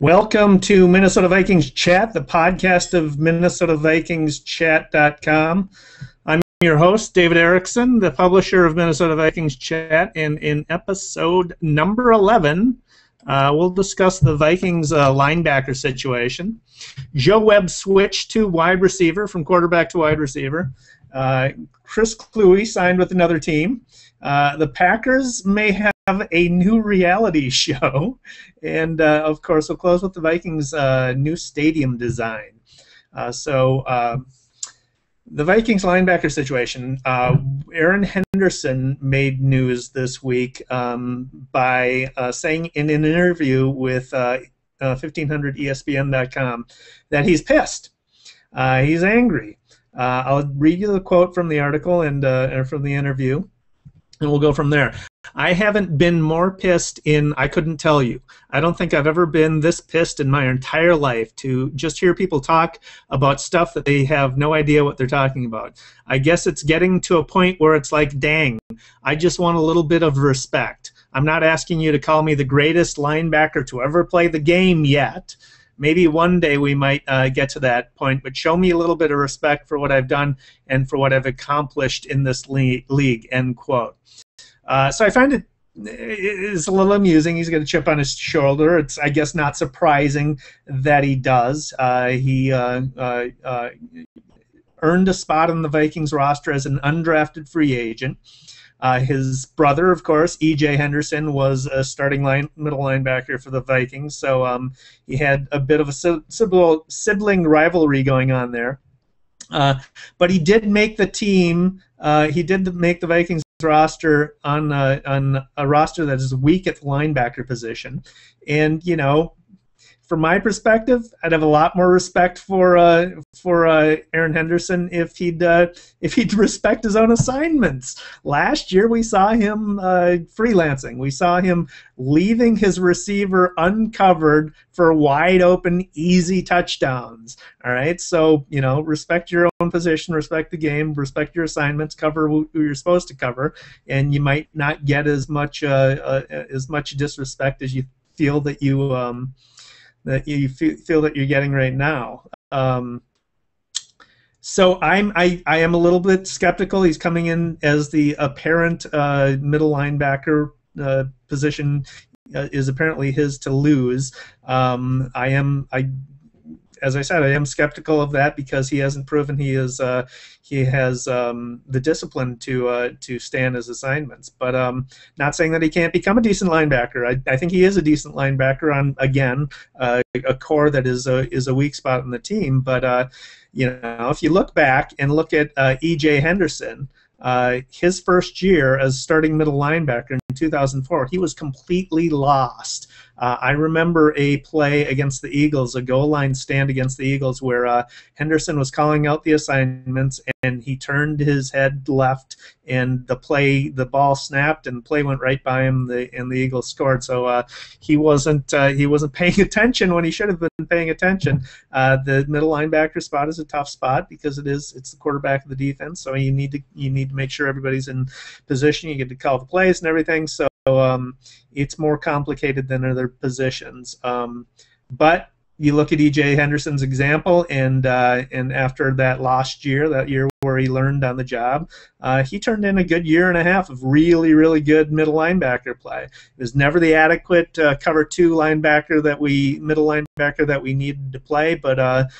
Welcome to Minnesota Vikings Chat, the podcast of MinnesotaVikingsChat.com. I'm your host, David Erickson, the publisher of Minnesota Vikings Chat, and in episode number 11, we'll discuss the Vikings linebacker situation. Joe Webb switched to wide receiver from quarterback to wide receiver. Chris Kluwe signed with another team. The Packers may have a new reality show. And, of course, we'll close with the Vikings' new stadium design. The Vikings linebacker situation. Erin Henderson made news this week by saying in an interview with 1500ESPN.com that he's pissed. He's angry. I'll read you the quote from the article and from the interview, and we'll go from there. "I haven't been more pissed in, I couldn't tell you. I don't think I've ever been this pissed in my entire life to just hear people talk about stuff that they have no idea what they're talking about. I guess it's getting to a point where it's like, dang, I just want a little bit of respect. I'm not asking you to call me the greatest linebacker to ever play the game yet. Maybe one day we might get to that point, but show me a little bit of respect for what I've done and for what I've accomplished in this league," end quote. So I find it's a little amusing. He's got a chip on his shoulder. It's, I guess, not surprising that he does. He earned a spot on the Vikings roster as an undrafted free agent. His brother, of course, E.J. Henderson, was a starting middle linebacker for the Vikings, so he had a bit of a sibling rivalry going on there. But he did make the team. He did make the Vikings roster on a roster that is weak at the linebacker position. And, you know, from my perspective, I'd have a lot more respect for Erin Henderson if he'd respect his own assignments. Last year we saw him freelancing. We saw him leaving his receiver uncovered for wide open, easy touchdowns. All right, so, you know, respect your own position, respect the game, respect your assignments, cover who you're supposed to cover, and you might not get as much disrespect as you feel that you. That you feel that you're getting right now. So I am a little bit skeptical. He's coming in as the apparent middle linebacker position is apparently his to lose. As I said, I am skeptical of that because he hasn't proven he has the discipline to stay on his assignments. But not saying that he can't become a decent linebacker. I think he is a decent linebacker on, again, a core that is a weak spot in the team. But you know, if you look back and look at E.J. Henderson, his first year as starting middle linebacker in 2004, he was completely lost. I remember a play against the Eagles, a goal line stand against the Eagles, where Henderson was calling out the assignments and he turned his head left and the ball snapped and the play went right by him and the Eagles scored. So he wasn't paying attention when he should have been paying attention. The middle linebacker spot is a tough spot because it's the quarterback of the defense. So you need to make sure everybody's in position. You get to call the plays and everything. So it's more complicated than other positions. But you look at E.J. Henderson's example, and after that last year, that year where he learned on the job, he turned in a good year and a half of really, really good middle linebacker play. He was never the adequate Cover 2 linebacker middle linebacker that we needed to play, but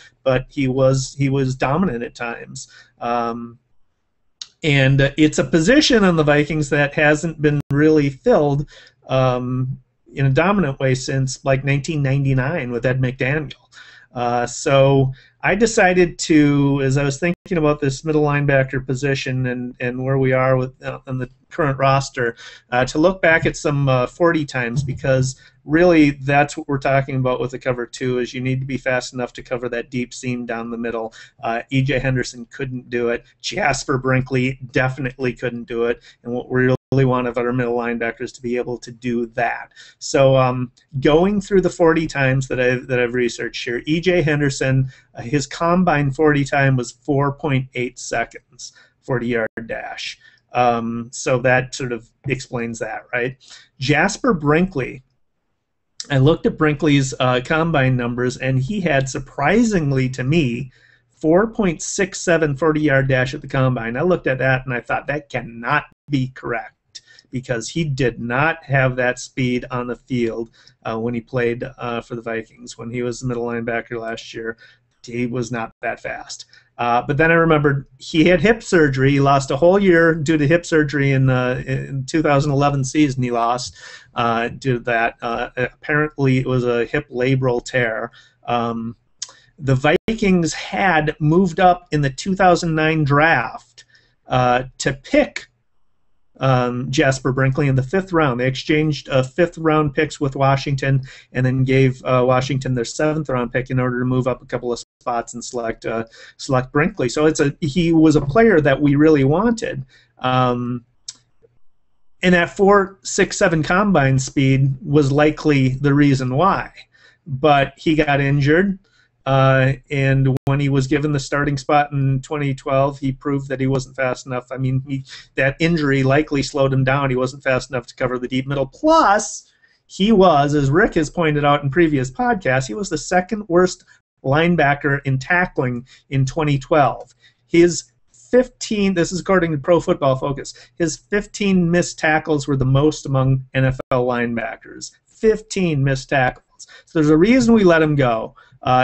he was dominant at times. And it's a position on the Vikings that hasn't been really filled in a dominant way since like 1999 with Ed McDaniel. So I decided to, as I was thinking about this middle linebacker position and where we are with on the current roster, to look back at some 40 times, because really that's what we're talking about with the Cover 2 is you need to be fast enough to cover that deep seam down the middle. E.J. Henderson couldn't do it. Jasper Brinkley definitely couldn't do it. And what we really want of our middle linebackers to be able to do that. So going through the 40 times that I've researched here, E.J. Henderson, his combine 40 time was 4.8 seconds, 40-yard dash. So that sort of explains that, right? Jasper Brinkley I looked at Brinkley's combine numbers, and he had, surprisingly to me, 4.67 40-yard dash at the combine. I looked at that, and I thought, that cannot be correct, because he did not have that speed on the field when he played for the Vikings. When he was the middle linebacker last year, he was not that fast. But then I remembered he had hip surgery. He lost a whole year due to hip surgery in 2011 season. He lost due to that. Apparently it was a hip labral tear. The Vikings had moved up in the 2009 draft to pick Jasper Brinkley in the 5th round. They exchanged 5th round picks with Washington, and then gave Washington their 7th round pick in order to move up a couple of spots and select Brinkley. So he was a player that we really wanted. And that 4.67 combine speed was likely the reason why. But he got injured. And when he was given the starting spot in 2012, he proved that he wasn't fast enough. I mean, that injury likely slowed him down. He wasn't fast enough to cover the deep middle. Plus, he was, as Rick has pointed out in previous podcasts, he was the second worst linebacker in tackling in 2012. His 15, this is according to Pro Football Focus, his 15 missed tackles were the most among NFL linebackers. 15 missed tackles. So there's a reason we let him go.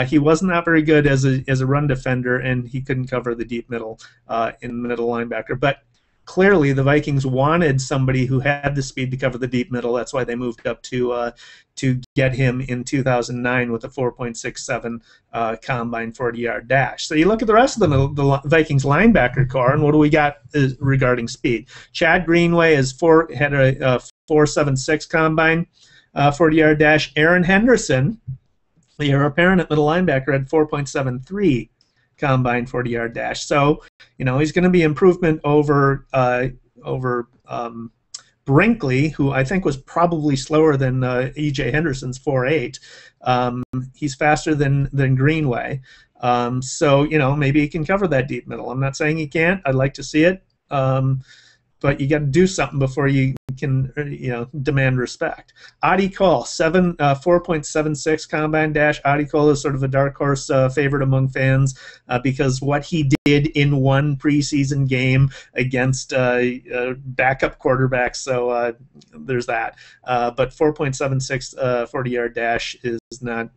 He was not very good as a run defender, and he couldn't cover the deep middle in the middle linebacker. But clearly the Vikings wanted somebody who had the speed to cover the deep middle. That's why they moved up to get him in 2009 with a 4.67 combine 40-yard dash. So you look at the rest of the Vikings linebacker core, and what do we got regarding speed? Chad Greenway had a 4.76 combine 40-yard dash. Erin Henderson, the heir apparent at middle linebacker, had 4.73 combine 40-yard dash. So, you know, he's going to be improvement over Brinkley, who I think was probably slower than E.J. Henderson's 4.8. He's faster than Greenway. So, you know, maybe he can cover that deep middle. I'm not saying he can't. I'd like to see it. But you got to do something before you can, you know, demand respect. Adi Cole, 4.76 combine dash. Adi Cole is sort of a dark horse favorite among fans because what he did in one preseason game against backup quarterbacks. So there's that. But 4.76 40-yard dash is not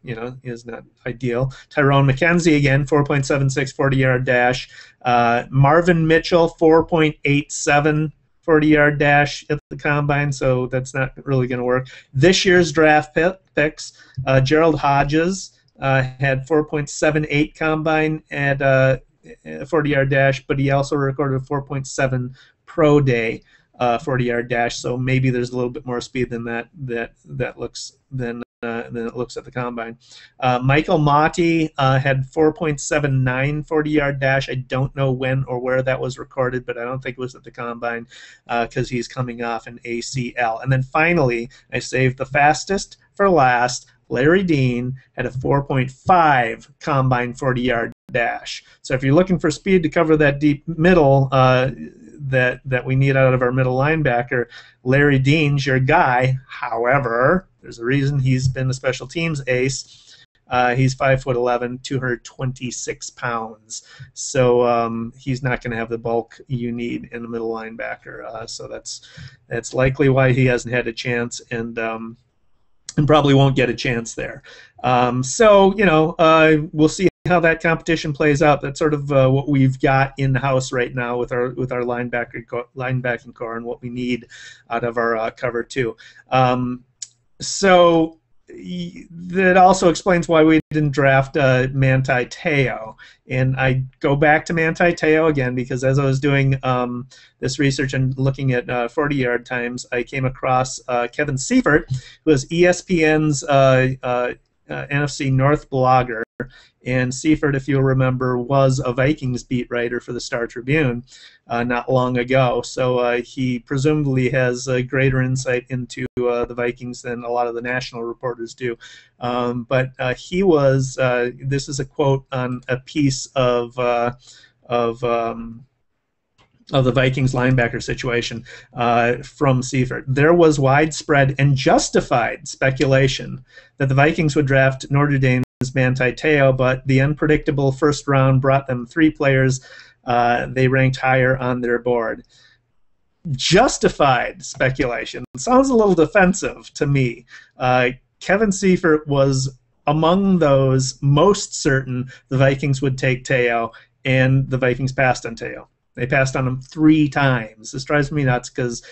ideal. Tyrone McKenzie again, 4.76 40-yard dash. Marvin Mitchell, 4.87 40-yard dash at the combine, so that's not really going to work. This year's draft picks, Gerald Hodges had 4.78 combine at 40-yard dash, but he also recorded a 4.7 pro day 40-yard dash, so maybe there's a little bit more speed than that looks than it looks at the combine. Michael Motti had 4.79 40-yard dash. I don't know when or where that was recorded, but I don't think it was at the combine because he's coming off an ACL. And then finally, I saved the fastest for last. Larry Dean had a 4.5 combine 40-yard dash. So if you're looking for speed to cover that deep middle that we need out of our middle linebacker, Larry Dean's your guy. However, there's a reason he's been a special teams ace. He's 5'11", 226 pounds. So he's not going to have the bulk you need in a middle linebacker. So that's likely why he hasn't had a chance, and probably won't get a chance there. So you know, we'll see how that competition plays out. That's sort of what we've got in the house right now with our linebacking core and what we need out of our cover 2. So that also explains why we didn't draft Manti Te'o. And I go back to Manti Te'o again because as I was doing this research and looking at 40-yard times, I came across Kevin Seifert, who is ESPN's NFC North blogger. And Seifert, if you'll remember, was a Vikings beat writer for the Star Tribune not long ago. So he presumably has a greater insight into the Vikings than a lot of the national reporters do. But he was, this is a quote on a piece of of the Vikings linebacker situation from Seifert. There was widespread and justified speculation that the Vikings would draft Notre Dame's Manti Te'o, but the unpredictable first round brought them three players they ranked higher on their board. Justified speculation. It sounds a little defensive to me. Kevin Seifert was among those most certain the Vikings would take Te'o, and the Vikings passed on Te'o. They passed on him three times. This drives me nuts because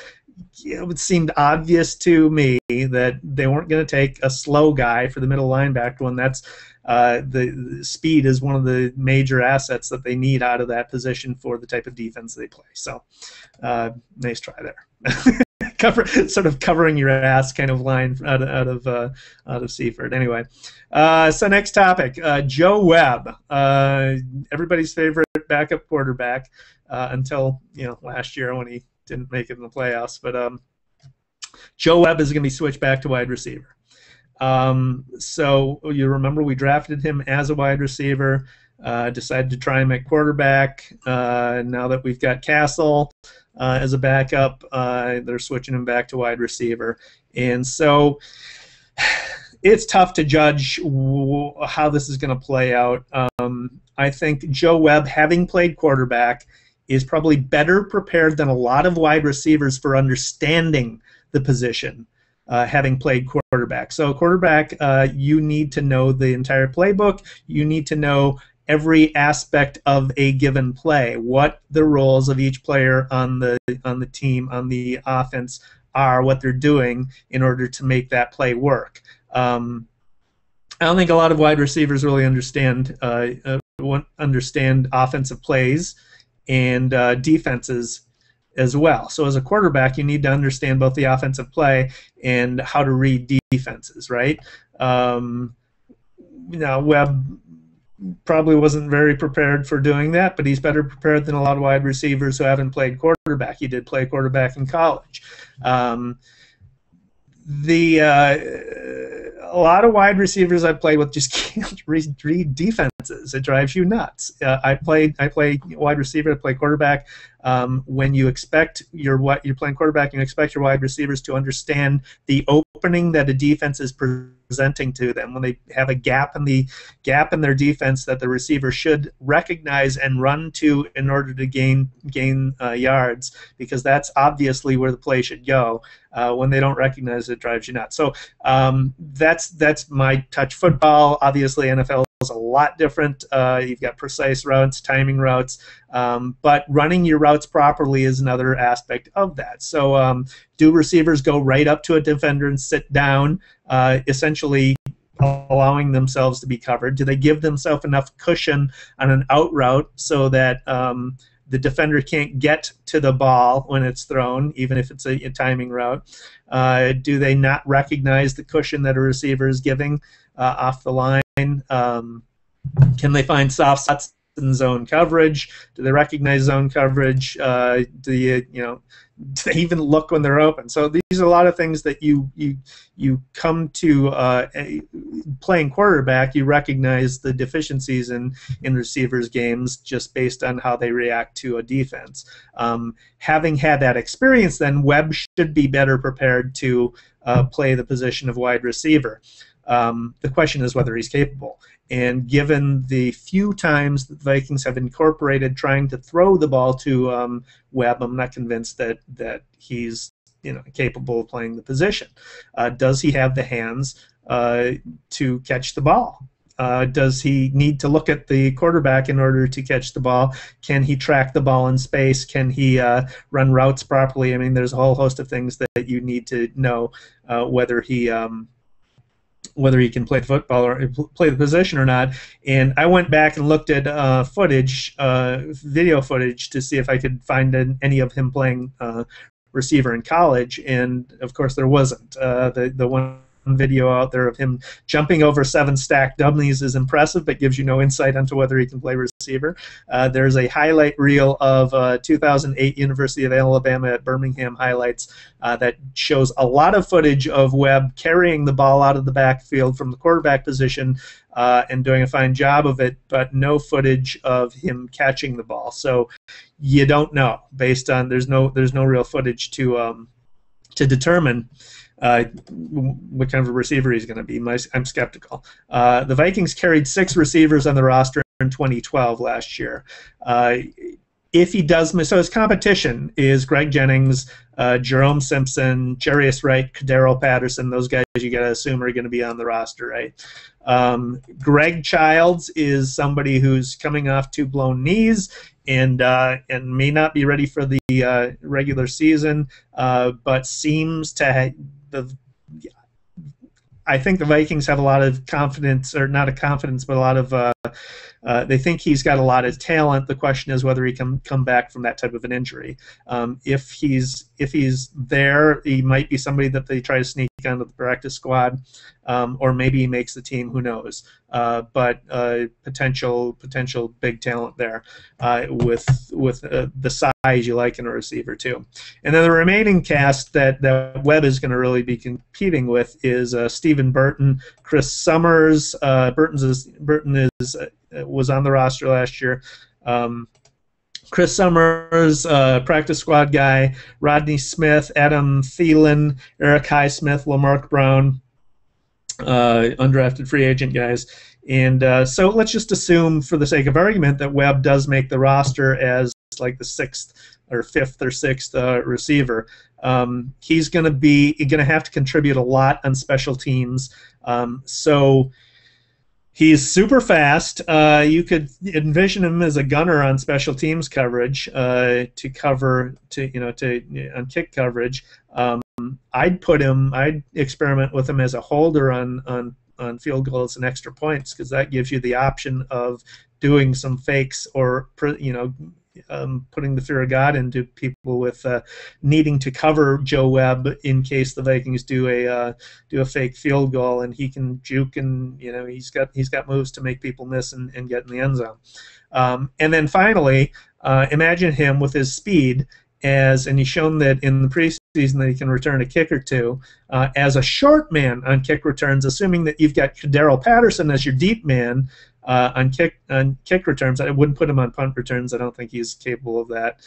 it seemed obvious to me that they weren't going to take a slow guy for the middle linebacker when that's the speed is one of the major assets that they need out of that position for the type of defense they play. So nice try there. Sort of covering your ass kind of line out of Seifert. Anyway, so next topic, Joe Webb, everybody's favorite backup quarterback until last year when he didn't make it in the playoffs. But Joe Webb is going to be switched back to wide receiver. So you remember we drafted him as a wide receiver, decided to try him at quarterback. Now that we've got Castle as a backup, they're switching him back to wide receiver. And so it's tough to judge how this is going to play out. I think Joe Webb, having played quarterback, is probably better prepared than a lot of wide receivers for understanding the position, having played quarterback. So quarterback, you need to know the entire playbook. You need to know every aspect of a given play, what the roles of each player on the team, on the offense are, what they're doing in order to make that play work. I don't think a lot of wide receivers really understand offensive plays and defenses as well. So as a quarterback, you need to understand both the offensive play and how to read defenses, right? Now, Webb probably wasn't very prepared for doing that, but he's better prepared than a lot of wide receivers who haven't played quarterback. He did play quarterback in college. A lot of wide receivers I've played with just can't read defenses. It drives you nuts. I play wide receiver, I play quarterback. When you expect you're playing quarterback, and you expect your wide receivers to understand the opening that a defense is presenting to them. When they have a gap in their defense that the receiver should recognize and run to in order to gain yards, because that's obviously where the play should go. When they don't recognize it, it drives you nuts. So that's my touch football. Obviously, NFL is a lot different. You've got precise routes, timing routes, but running your routes properly is another aspect of that. So do receivers go right up to a defender and sit down, essentially allowing themselves to be covered? Do they give themselves enough cushion on an out route so that the defender can't get to the ball when it's thrown, even if it's a timing route? Do they not recognize the cushion that a receiver is giving off the line? Can they find soft spots in zone coverage? Do they recognize zone coverage? Do they even look when they're open? So these are a lot of things that you come to playing quarterback. You recognize the deficiencies in receivers' games just based on how they react to a defense. Having had that experience, then Webb should be better prepared to play the position of wide receiver. The question is whether he's capable. And given the few times that the Vikings have incorporated trying to throw the ball to Webb, I'm not convinced that he's capable of playing the position. Does he have the hands to catch the ball? Does he need to look at the quarterback in order to catch the ball? Can he track the ball in space? Can he run routes properly? I mean, there's a whole host of things that you need to know whether he can play football or play the position or not. And I went back and looked at video footage to see if I could find any of him playing receiver in college, and of course there wasn't. The one video out there of him jumping over 7 stacked dummies is impressive, but gives you no insight into whether he can play receiver receiver. There's a highlight reel of 2008 University of Alabama at Birmingham highlights that shows a lot of footage of Webb carrying the ball out of the backfield from the quarterback position and doing a fine job of it, but no footage of him catching the ball. So you don't know based on there's no real footage to determine what kind of a receiver he's going to be. I'm skeptical. The Vikings carried 6 receivers on the roster in 2012 last year. If he does, so his competition is Greg Jennings, Jerome Simpson, Jarius Wright, Cordarrelle Patterson. Those guys you got to assume are going to be on the roster, right? Greg Childs is somebody who's coming off 2 blown knees and may not be ready for the regular season, but seems to have I think the Vikings have a lot of confidence, or not a confidence, but a lot of they think he's got a lot of talent. The question is whether he can come back from that type of an injury. If he's there, he might be somebody that they try to sneak onto the practice squad, or maybe he makes the team. Who knows? But potential big talent there with the size you like in a receiver too. And then the remaining cast that Webb is going to really be competing with is Stephen Burton, Chris Summers. Burton was on the roster last year. Chris Summers, practice squad guy, Rodney Smith, Adam Thielen, Eric Highsmith, Lamarck Brown, undrafted free agent guys. And so let's just assume, for the sake of argument, that Webb does make the roster as like the 5th or 6th receiver. He's going to have to contribute a lot on special teams. So he's super fast. You could envision him as a gunner on special teams coverage on kick coverage. I'd experiment with him as a holder on field goals and extra points, because that gives you the option of doing some fakes or putting the fear of God into people with needing to cover Joe Webb in case the Vikings do a fake field goal, and he can juke, and he's got moves to make people miss and get in the end zone. And then finally, imagine him with his speed and he's shown that in the preseason that he can return a kick or two as a short man on kick returns, assuming that you've got Cordarrelle Patterson as your deep man. On kick returns, I wouldn't put him on punt returns. I don't think he's capable of that.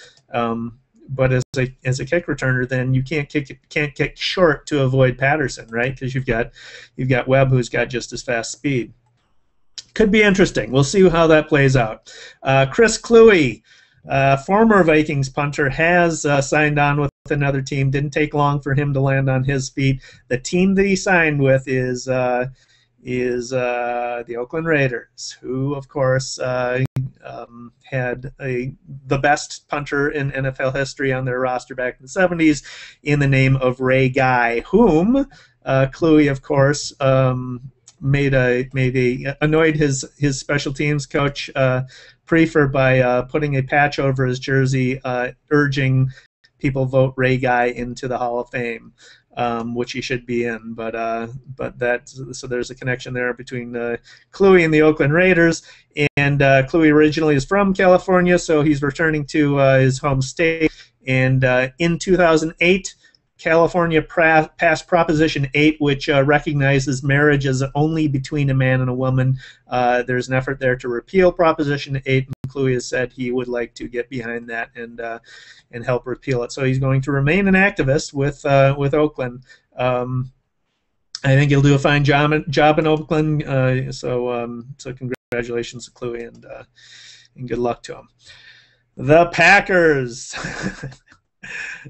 But as a kick returner, then you can't kick short to avoid Patterson, right? Because you've got Webb, who's got just as fast speed. Could be interesting. We'll see how that plays out. Chris Kluwe, former Vikings punter, has signed on with another team. Didn't take long for him to land on his feet. The team that he signed with is the Oakland Raiders, who, of course, had the best punter in NFL history on their roster back in the 70s in the name of Ray Guy, whom Kluwe, of course, annoyed his special teams coach Prefer by putting a patch over his jersey urging people vote Ray Guy into the Hall of Fame. Which he should be in, but so there's a connection there between Kluwe and the Oakland Raiders. And Kluwe originally is from California, so he's returning to his home state. And in 2008, California passed Proposition 8, which recognizes marriage as only between a man and a woman. There's an effort there to repeal Proposition 8. Kluwe has said he would like to get behind that and help repeal it. So he's going to remain an activist with Oakland. I think he'll do a fine job in Oakland. So congratulations to Kluwe and good luck to him. The Packers.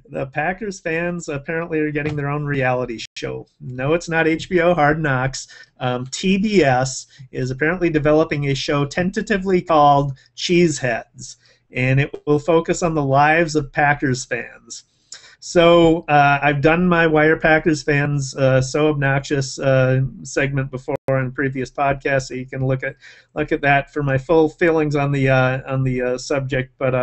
The Packers fans apparently are getting their own reality show. No, it's not HBO Hard Knocks. TBS is apparently developing a show tentatively called Cheeseheads, and it will focus on the lives of Packers fans. So I've done my Why Are Packers Fans So Obnoxious segment before in a previous podcast, so you can look at that for my full feelings on the subject. But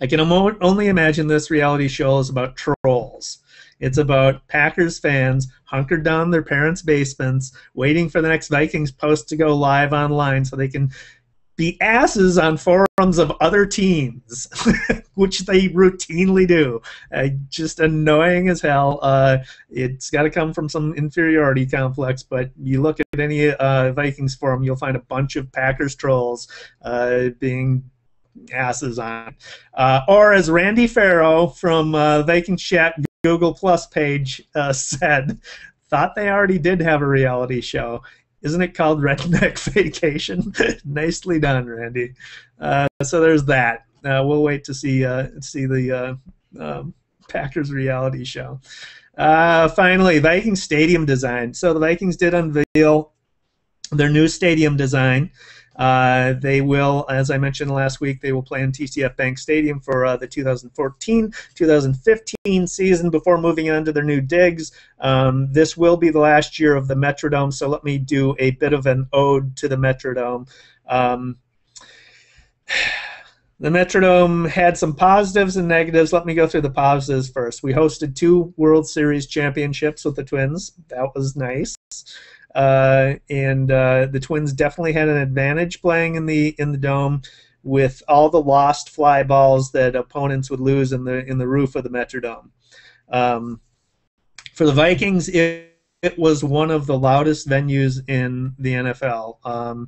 I can only imagine this reality show is about trolls. It's about Packers fans hunkered down in their parents' basements, waiting for the next Vikings post to go live online so they can the asses on forums of other teams, which they routinely do. Just annoying as hell. It's got to come from some inferiority complex, but you look at any Vikings forum, you'll find a bunch of Packers trolls being asses on. Or as Randy Farrow from Vikings Chat Google Plus page said, thought they already did have a reality show. Isn't it called Redneck Vacation? Nicely done, Randy. So there's that. We'll wait to see the Packers reality show. Finally, Vikings stadium design. So the Vikings did unveil their new stadium design. They will, as I mentioned last week, they will play in TCF Bank Stadium for the 2014-2015 season before moving on to their new digs. This will be the last year of the Metrodome, so let me do a bit of an ode to the Metrodome. The Metrodome had some positives and negatives. Let me go through the positives first. We hosted 2 World Series championships with the Twins. That was nice. And the Twins definitely had an advantage playing in the dome, with all the lost fly balls that opponents would lose in the roof of the Metrodome. For the Vikings, it was one of the loudest venues in the NFL.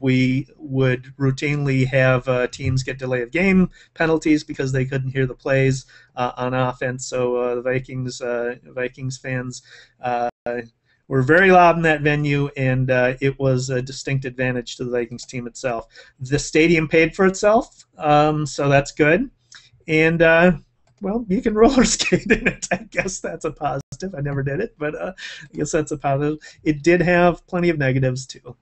We would routinely have teams get delay of game penalties because they couldn't hear the plays on offense. So the Vikings fans. We're very loud in that venue, and it was a distinct advantage to the Vikings team itself. The stadium paid for itself, so that's good. And, well, you can roller skate in it. I guess that's a positive. I never did it, but I guess that's a positive. It did have plenty of negatives, too.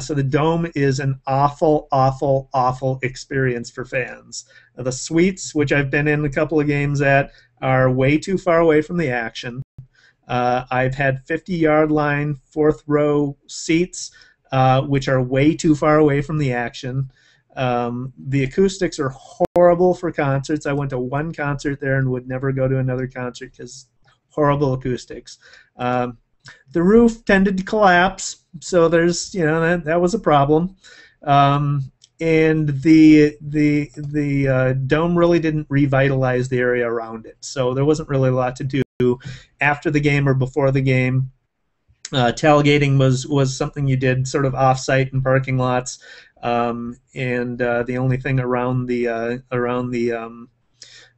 So the Dome is an awful, awful, awful experience for fans. The suites, which I've been in a couple of games at, are way too far away from the action. I've had 50-yard line, fourth-row seats, which are way too far away from the action. The acoustics are horrible for concerts. I went to one concert there and would never go to another concert because horrible acoustics. The roof tended to collapse, so there's, you know, that was a problem. And the dome really didn't revitalize the area around it, so there wasn't really a lot to do after the game or before the game. Tailgating was something you did sort of off-site in parking lots, and the only thing around the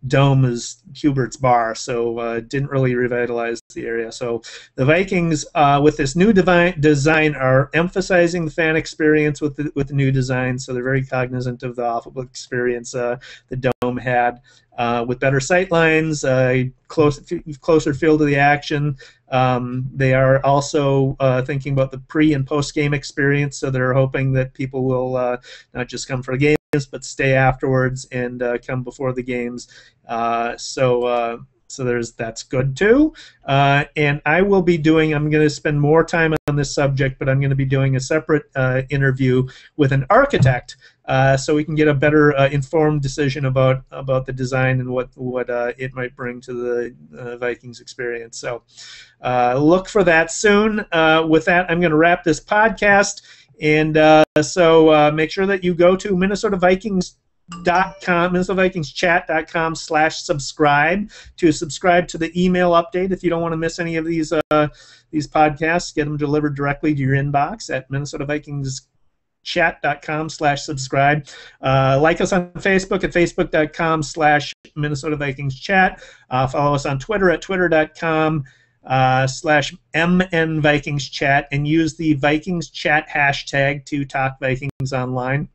dome is Hubert's Bar, so didn't really revitalize the area. So the Vikings, with this new design, are emphasizing the fan experience with the new design, so they're very cognizant of the awful experience the Dome had. With better sight lines, closer field of the action. They are also thinking about the pre- and post-game experience, so they're hoping that people will not just come for the games, but stay afterwards and come before the games. So that's good too. And I will be doing, I'm going to spend more time on this subject, but I'm going to be doing a separate interview with an architect so we can get a better informed decision about the design and what it might bring to the Vikings experience. So look for that soon. With that, I'm going to wrap this podcast. And so make sure that you go to MinnesotaVikingsChat.com/subscribe to subscribe to the email update. If you don't want to miss any of these podcasts, get them delivered directly to your inbox at MinnesotaVikingsChat.com/subscribe. Like us on Facebook at Facebook.com/MinnesotaVikingsChat. Follow us on Twitter at Twitter.com/MNVikingsChat, and use the Vikings Chat hashtag to talk Vikings online.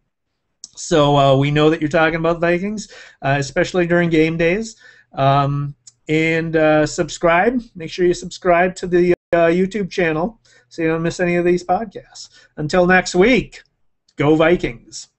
So we know that you're talking about Vikings, especially during game days. And subscribe. Make sure you subscribe to the YouTube channel so you don't miss any of these podcasts. Until next week, go Vikings.